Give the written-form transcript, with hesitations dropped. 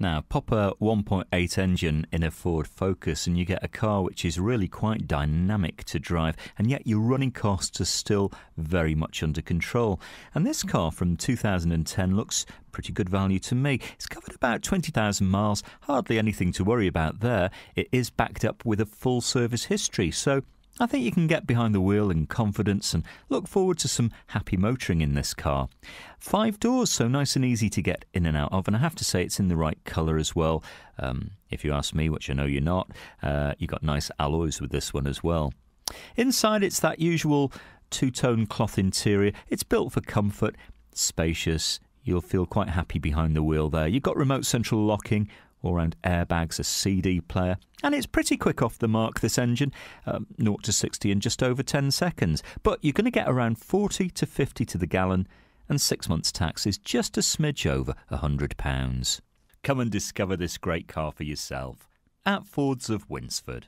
Now, pop a 1.8 engine in a Ford Focus and you get a car which is really quite dynamic to drive, and yet your running costs are still very much under control. And this car from 2010 looks pretty good value to me. It's covered about 20,000 miles, hardly anything to worry about there. It is backed up with a full service history, so I think you can get behind the wheel in confidence and look forward to some happy motoring in this car. 5 doors, so nice and easy to get in and out of, and I have to say it's in the right colour as well. If you ask me, which I know you're not, you've got nice alloys with this one as well. Inside it's that usual two-tone cloth interior. It's built for comfort, spacious, you'll feel quite happy behind the wheel there. You've got remote central locking, all-round airbags, a CD player, and it's pretty quick off the mark, this engine, 0 to 60 in just over 10 seconds. But you're going to get around 40 to 50 to the gallon, and 6 months tax is just a smidge over £100. Come and discover this great car for yourself at Fords of Winsford.